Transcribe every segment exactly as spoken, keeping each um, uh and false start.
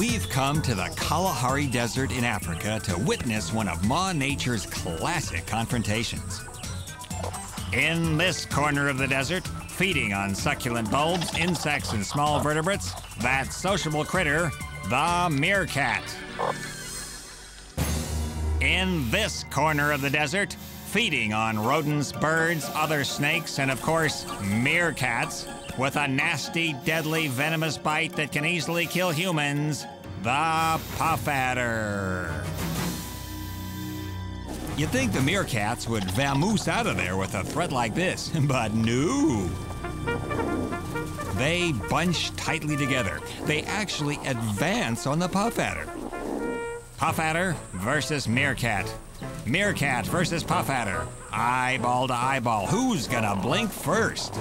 We've come to the Kalahari Desert in Africa to witness one of Ma Nature's classic confrontations. In this corner of the desert, feeding on succulent bulbs, insects, and small vertebrates, that sociable critter, the meerkat. In this corner of the desert, feeding on rodents, birds, other snakes, and of course, meerkats, with a nasty, deadly, venomous bite that can easily kill humans, the Puff Adder. You'd think the meerkats would vamoose out of there with a threat like this, but no. They bunch tightly together. They actually advance on the Puff Adder. Puff Adder versus meerkat. Meerkat versus Puff Adder. Eyeball to eyeball. Who's gonna blink first?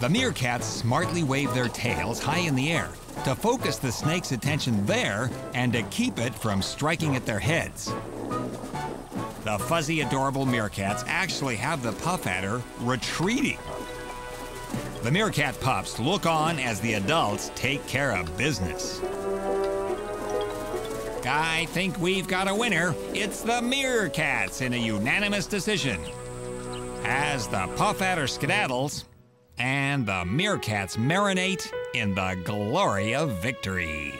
The meerkats smartly wave their tails high in the air to focus the snake's attention there and to keep it from striking at their heads. The fuzzy, adorable meerkats actually have the Puff Adder retreating. The meerkat pups look on as the adults take care of business. I think we've got a winner. It's the meerkats in a unanimous decision. As the Puff Adder skedaddles, and the meerkats marinate in the glory of victory.